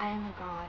I am a god.